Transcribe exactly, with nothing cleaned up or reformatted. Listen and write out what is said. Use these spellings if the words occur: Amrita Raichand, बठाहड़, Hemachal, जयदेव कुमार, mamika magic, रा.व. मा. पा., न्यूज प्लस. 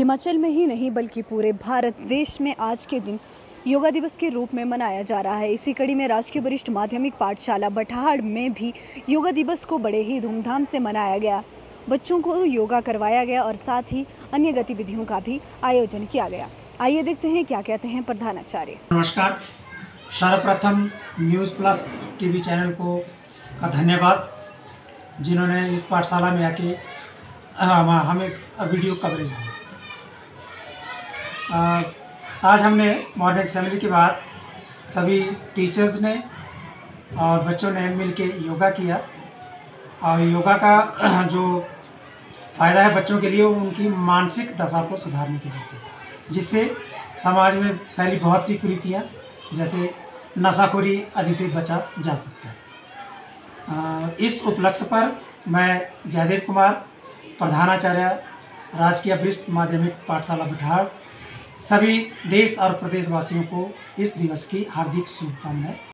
हिमाचल में ही नहीं बल्कि पूरे भारत देश में आज के दिन योगा दिवस के रूप में मनाया जा रहा है। इसी कड़ी में राजकीय वरिष्ठ माध्यमिक पाठशाला बठाड़ में भी योगा दिवस को बड़े ही धूमधाम से मनाया गया। बच्चों को योगा करवाया गया और साथ ही अन्य गतिविधियों का भी आयोजन किया गया। आइए देखते हैं क्या कहते हैं प्रधानाचार्य। नमस्कार, सर्वप्रथम न्यूज प्लस टीवी चैनल को का धन्यवाद, जिन्होंने इस पाठशाला में आके हमें वीडियो कवरेज दिया। आज हमने मॉर्निंग असेंबली के बाद सभी टीचर्स ने और बच्चों ने मिलके योगा किया और योगा का जो फ़ायदा है बच्चों के लिए, उनकी मानसिक दशा को सुधारने के लिए, जिससे समाज में फैली बहुत सी कुरीतियाँ जैसे नशाखोरी आदि से बचा जा सकता है। इस उपलक्ष्य पर मैं जयदेव कुमार, प्रधानाचार्य राजकीय वरिष्ठ माध्यमिक पाठशाला बठाड़, सभी देश और प्रदेशवासियों को इस दिवस की हार्दिक शुभकामनाएं।